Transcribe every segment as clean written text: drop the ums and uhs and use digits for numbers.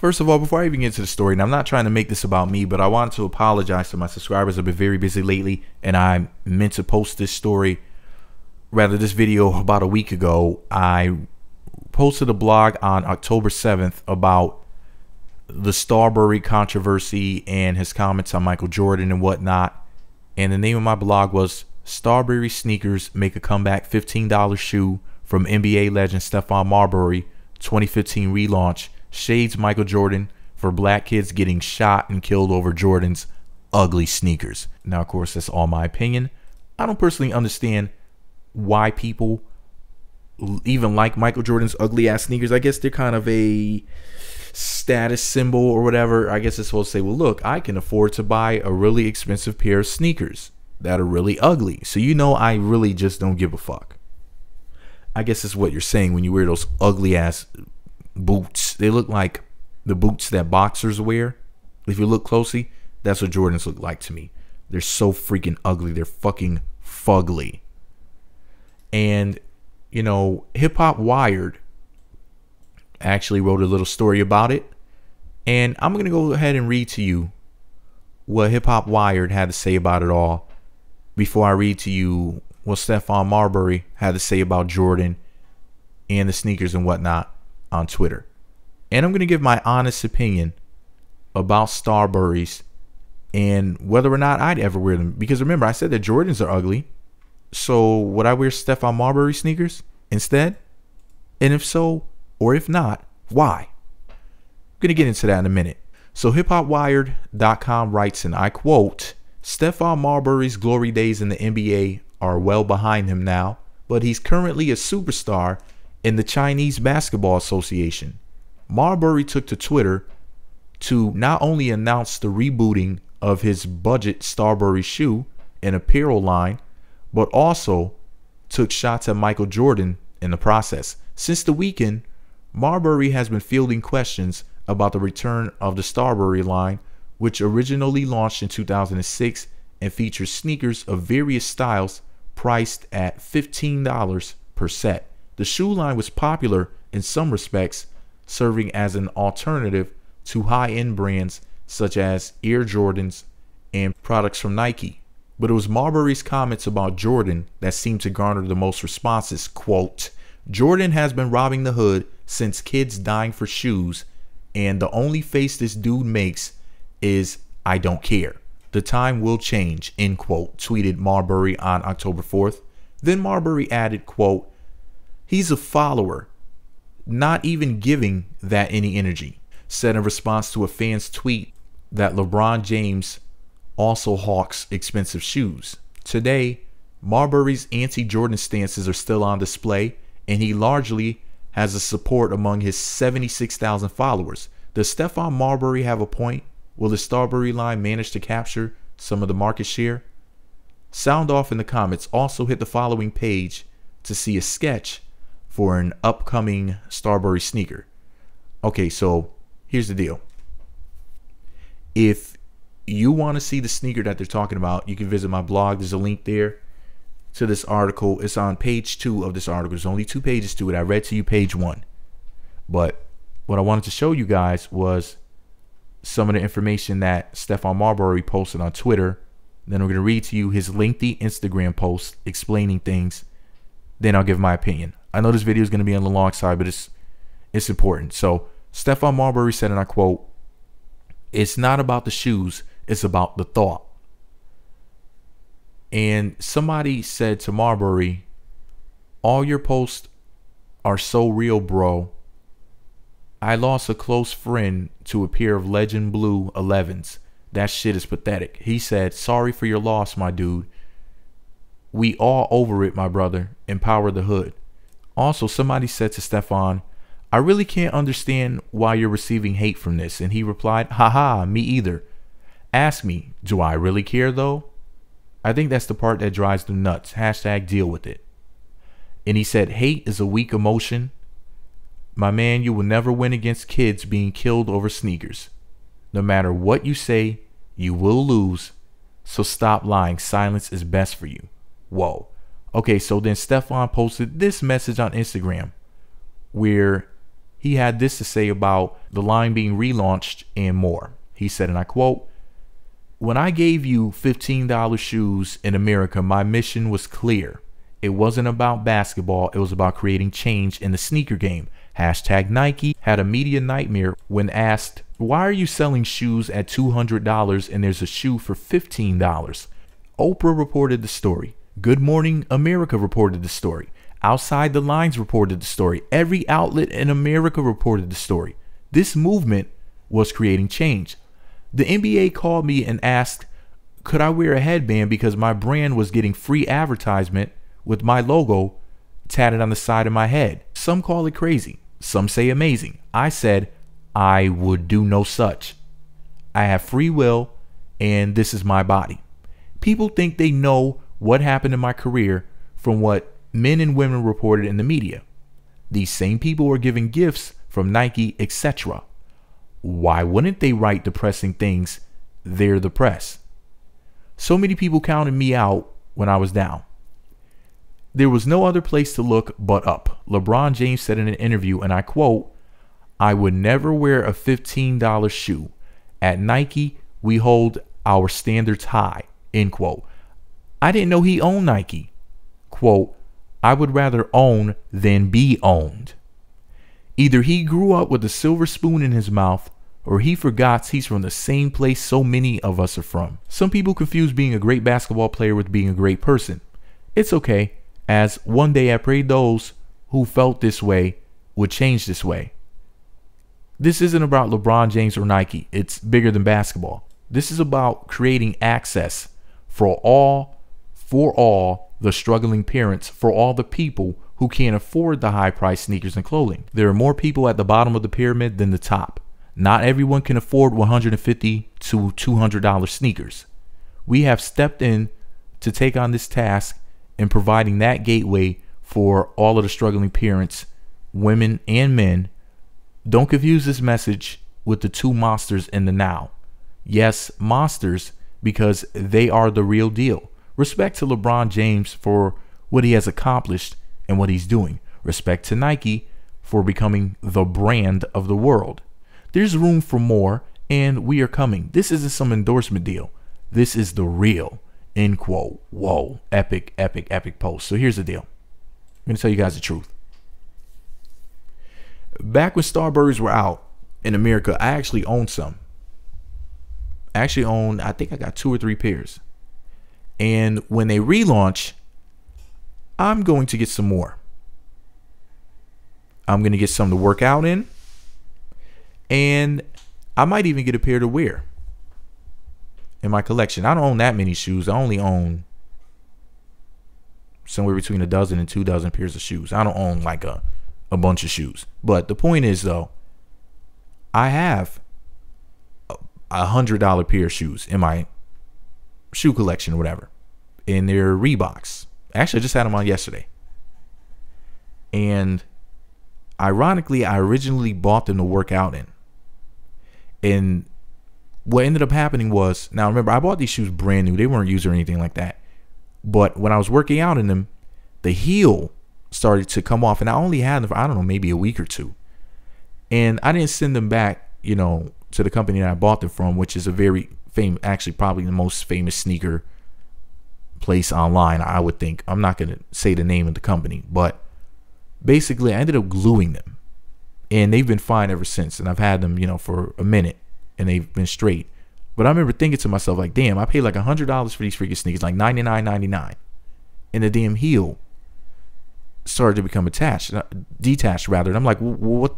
First of all, before I even get to the story, and I'm not trying to make this about me, but I want to apologize to my subscribers. I've been very busy lately, and I meant to post this story, rather this video, about a week ago. I posted a blog on October 7th about the Starbury controversy and his comments on Michael Jordan and whatnot. And the name of my blog was Starbury Sneakers Make a Comeback, $15 Shoe from NBA Legend Stephon Marbury, 2015 Relaunch, Shades Michael Jordan for Black Kids Getting Shot and Killed Over Jordan's Ugly Sneakers. Now, of course, that's all my opinion. I don't personally understand why people even like Michael Jordan's ugly ass sneakers. I guess they're kind of a status symbol or whatever. I guess it's supposed to say, well, look, I can afford to buy a really expensive pair of sneakers that are really ugly, so you know I really just don't give a fuck. I guess that's what you're saying when you wear those ugly ass boots. They look like the boots that boxers wear. If you look closely, that's what Jordans look like to me. They're so freaking ugly. They're fucking fugly. And you know, Hip Hop Wired actually wrote a little story about it, and I'm gonna go ahead and read to you what Hip Hop Wired had to say about it all before I read to you what Stephon Marbury had to say about Jordan and the sneakers and whatnot on Twitter. And I'm gonna give my honest opinion about Starburys and whether or not I'd ever wear them, because remember, I said that Jordans are ugly. So would I wear Stephon Marbury sneakers instead? And if so, or if not, why? I'm gonna get into that in a minute. So HipHopWired.com writes, and I quote, Stephon Marbury's glory days in the NBA are well behind him now, but he's currently a superstar in the Chinese Basketball Association. Marbury took to Twitter to not only announce the rebooting of his budget Starbury shoe and apparel line, but also took shots at Michael Jordan in the process. Since the weekend, Marbury has been fielding questions about the return of the Starbury line, which originally launched in 2006 and features sneakers of various styles priced at $15 per set. The shoe line was popular in some respects, serving as an alternative to high-end brands such as Air Jordans and products from Nike. But it was Marbury's comments about Jordan that seemed to garner the most responses. Quote, Jordan has been robbing the hood since kids dying for shoes, and the only face this dude makes is, I don't care. The time will change, end quote, tweeted Marbury on October 4th. Then Marbury added, quote, he's a follower, not even giving that any energy, said in response to a fan's tweet that LeBron James also hawks expensive shoes. Today, Marbury's anti-Jordan stances are still on display, and he largely has a support among his 76,000 followers. Does Stephon Marbury have a point? Will the Starbury line manage to capture some of the market share? Sound off in the comments. Also hit the following page to see a sketch for an upcoming Starbury sneaker. Okay, so here's the deal. If you want to see the sneaker that they're talking about, you can visit my blog. There's a link there to this article. It's on page 2 of this article. There's only 2 pages to it. I read to you page 1. But what I wanted to show you guys was some of the information that Stephon Marbury posted on Twitter. Then I'm going to read to you his lengthy Instagram post explaining things. Then I'll give my opinion. I know this video is going to be on the long side, but it's important. So Stephon Marbury said, and I quote, it's not about the shoes. It's about the thought. And somebody said to Marbury, all your posts are so real, bro. I lost a close friend to a pair of Legend Blue 11s. That shit is pathetic. He said, sorry for your loss, my dude. We all over it, my brother. Empower the hood. Also, somebody said to Stephon, I really can't understand why you're receiving hate from this. And he replied, haha, me either. Ask me, do I really care though? I think that's the part that drives them nuts. Hashtag deal with it. And he said, hate is a weak emotion. My man, you will never win against kids being killed over sneakers. No matter what you say, you will lose. So stop lying. Silence is best for you. Whoa. Okay, so then Stephon posted this message on Instagram where he had this to say about the line being relaunched and more. He said, and I quote, "When I gave you $15 shoes in America, my mission was clear. It wasn't about basketball. It was about creating change in the sneaker game." Hashtag Nike had a media nightmare when asked, "Why are you selling shoes at $200 and there's a shoe for $15? Oprah reported the story. Good Morning America reported the story. Outside the Lines reported the story. Every outlet in America reported the story. This movement was creating change. The NBA called me and asked, could I wear a headband because my brand was getting free advertisement with my logo tatted on the side of my head. Some call it crazy. Some say amazing. I said, I would do no such. I have free will and this is my body. People think they know what happened in my career from what men and women reported in the media. These same people were given gifts from Nike, etc. Why wouldn't they write depressing things? They're the press. So many people counted me out when I was down. There was no other place to look but up. LeBron James said in an interview, and I quote, "I would never wear a $15 shoe. At Nike, we hold our standards high," end quote. I didn't know he owned Nike. Quote, "I would rather own than be owned." Either he grew up with a silver spoon in his mouth, or he forgot he's from the same place so many of us are from. Some people confuse being a great basketball player with being a great person. It's okay, as one day I prayed those who felt this way would change this way. This isn't about LeBron James or Nike. It's bigger than basketball. This is about creating access for all the struggling parents, for all the people who can't afford the high-priced sneakers and clothing. There are more people at the bottom of the pyramid than the top. Not everyone can afford $150 to $200 sneakers. We have stepped in to take on this task in providing that gateway for all of the struggling parents, women and men. Don't confuse this message with the two monsters in the now. Yes, monsters, because they are the real deal. Respect to LeBron James for what he has accomplished and what he's doing. Respect to Nike for becoming the brand of the world. There's room for more, and we are coming. This isn't some endorsement deal. This is the real, end quote. Whoa, epic, epic, epic post. So here's the deal. I'm gonna tell you guys the truth. Back when Starburys were out in America, I actually owned some. I actually owned, I think I got 2 or 3 pairs. And when they relaunch, I'm going to get some more. I'm going to get some to work out in, and I might even get a pair to wear in my collection. I don't own that many shoes. I only own somewhere between 12 and 24 pairs of shoes. I don't own like a bunch of shoes. But the point is, though, I have a $100 pair of shoes in my shoe collection or whatever, and they're Reeboks. Actually, I just had them on yesterday. And ironically, I originally bought them to work out in. And what ended up happening was, now remember, I bought these shoes brand new. They weren't used or anything like that. But when I was working out in them, the heel started to come off. And I only had them for, I don't know, maybe a week or two. And I didn't send them back, you know, to the company that I bought them from, which is a very famous, actually probably the most famous sneaker place online, I would think. I'm not going to say the name of the company, but basically I ended up gluing them, and they've been fine ever since. And I've had them, you know, for a minute, and they've been straight. But I remember thinking to myself, like, damn, I paid like $100 for these freaking sneakers, like $99.99, and the damn heel started to become detached. And I'm like, what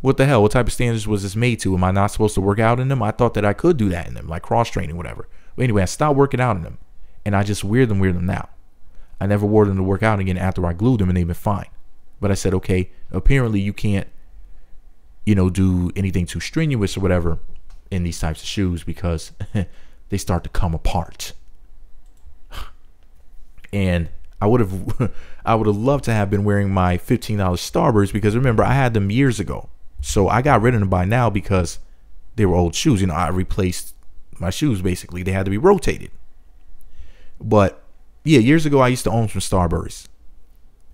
what the hell? What type of standards was this made to? Am I not supposed to work out in them? I thought that I could do that in them, like cross training, whatever. But anyway, I stopped working out in them, and I just wear them now. I never wore them to work out again after I glued them, and they've been fine. But I said, okay, apparently you can't, you know, do anything too strenuous or whatever in these types of shoes, because they start to come apart. And I would have loved to have been wearing my $15 Starburys, because remember, I had them years ago. So I got rid of them by now because they were old shoes. You know, I replaced my shoes basically. They had to be rotated. But yeah, years ago I used to own some Starburys,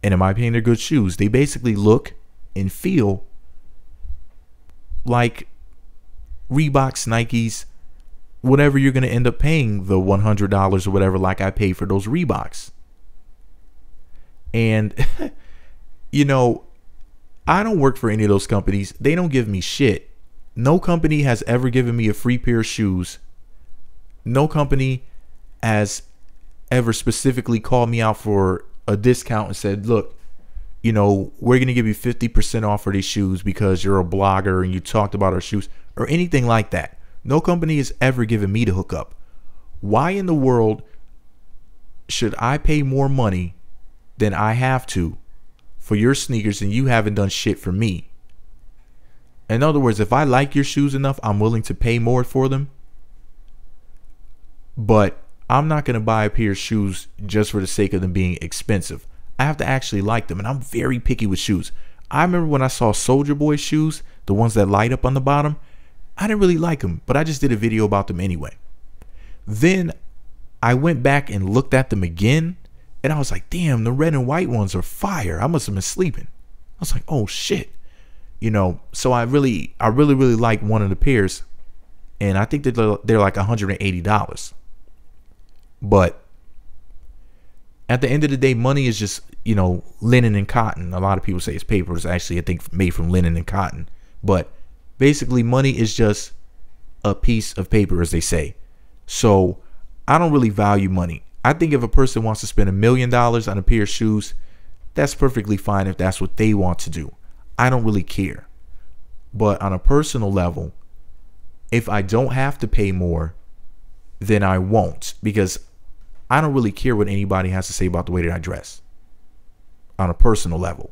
and in my opinion, they're good shoes. They basically look and feel like Reeboks, Nikes, whatever, you're going to end up paying the $100 or whatever, like I paid for those Reeboks. And, you know, I don't work for any of those companies. They don't give me shit. No company has ever given me a free pair of shoes. No company has ever specifically called me out for a discount and said, look, you know, we're going to give you 50% off for these shoes because you're a blogger and you talked about our shoes or anything like that. No company has ever given me the hookup. Why in the world should I pay more money than I have to for your sneakers and you haven't done shit for me? In other words, if I like your shoes enough, I'm willing to pay more for them. But I'm not going to buy a pair of shoes just for the sake of them being expensive. I have to actually like them, and I'm very picky with shoes. I remember when I saw Soldier Boy shoes, the ones that light up on the bottom, I didn't really like them, but I just did a video about them anyway. Then I went back and looked at them again, and I was like, damn, the red and white ones are fire. I must have been sleeping. I was like, oh shit. You know, so I really like one of the pairs, and I think that they're like $180. But at the end of the day, money is just, you know, linen and cotton. A lot of people say it's paper. It's actually, I think, made from linen and cotton. But basically, money is just a piece of paper, as they say. So I don't really value money. I think if a person wants to spend $1 million on a pair of shoes, that's perfectly fine if that's what they want to do. I don't really care. But on a personal level, if I don't have to pay more, then I won't, because I don't really care what anybody has to say about the way that I dress on a personal level.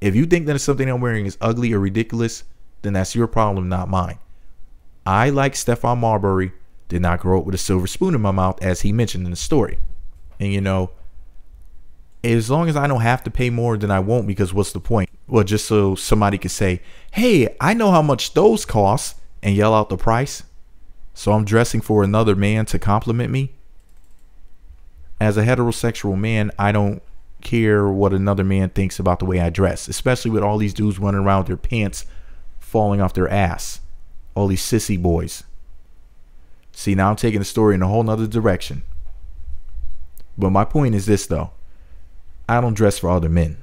If you think that something I'm wearing is ugly or ridiculous, then that's your problem, not mine. I, like Stephon Marbury, did not grow up with a silver spoon in my mouth, as he mentioned in the story. And, you know, as long as I don't have to pay more, then I won't, because what's the point? Well, just so somebody could say, hey, I know how much those cost, and yell out the price. So I'm dressing for another man to compliment me. As a heterosexual man, I don't care what another man thinks about the way I dress, especially with all these dudes running around with their pants falling off their ass. All these sissy boys. See, now I'm taking the story in a whole nother direction. But my point is this, though. I don't dress for other men.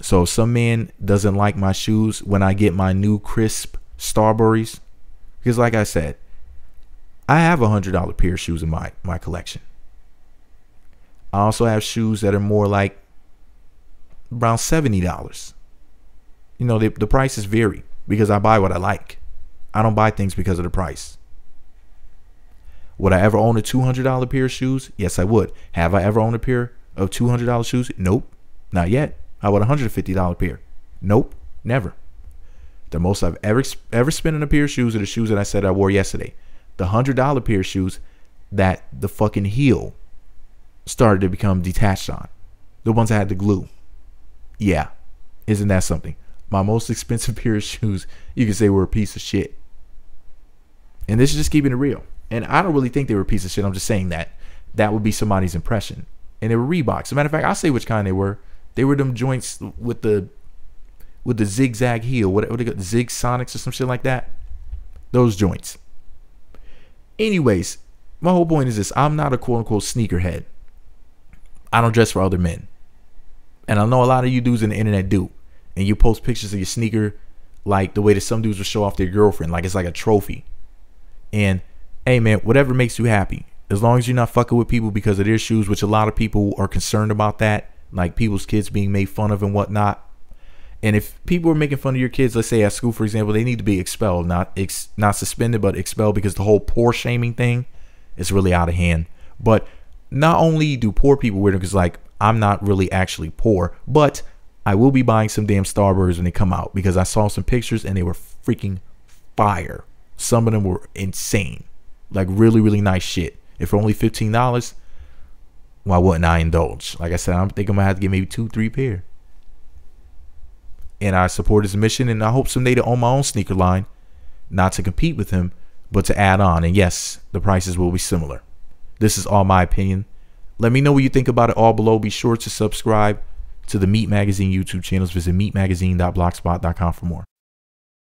So if some man doesn't like my shoes when I get my new crisp Starburys, because like I said, I have a $100 pair of shoes in my collection. I also have shoes that are more like around $70. You know, the prices vary because I buy what I like. I don't buy things because of the price. Would I ever own a $200 pair of shoes? Yes, I would. Have I ever owned a pair of $200 shoes? Nope, not yet. I would a $150 pair. Nope, never. The most I've ever spent on a pair of shoes are the shoes that I said I wore yesterday. The $100 pair of shoes that the fucking heel started to become detached on. The ones I had the glue. Yeah, isn't that something? My most expensive pair of shoes, you could say, were a piece of shit. And this is just keeping it real. And I don't really think they were a piece of shit. I'm just saying that. That would be somebody's impression. And they were Reeboks. As a matter of fact, I'll say which kind they were. They were them joints with the zigzag heel, what they got, Zig Sonics or some shit like that. Those joints. Anyways, my whole point is this: I'm not a quote unquote sneakerhead. I don't dress for other men, and I know a lot of you dudes on the internet do. And you post pictures of your sneaker, like the way that some dudes will show off their girlfriend, like it's like a trophy. And hey, man, whatever makes you happy, as long as you're not fucking with people because of their shoes, which a lot of people are concerned about that, like people's kids being made fun of and whatnot. And if people are making fun of your kids, let's say at school, for example, they need to be expelled, not suspended, but expelled, because the whole poor shaming thing is really out of hand. But not only do poor people wear them, because like, I'm not really actually poor, but I will be buying some damn Starburys when they come out, because I saw some pictures and they were freaking fire. Some of them were insane, like really, really nice shit. If for only $15, why wouldn't I indulge? Like I said, I'm thinking I'm gonna have to get maybe 2-3 pair. And I support his mission, and I hope someday to own my own sneaker line, not to compete with him, but to add on. And yes, the prices will be similar. This is all my opinion. Let me know what you think about it all below. Be sure to subscribe to the MEET Magazine YouTube channels. Visit meetmagazine.blogspot.com for more.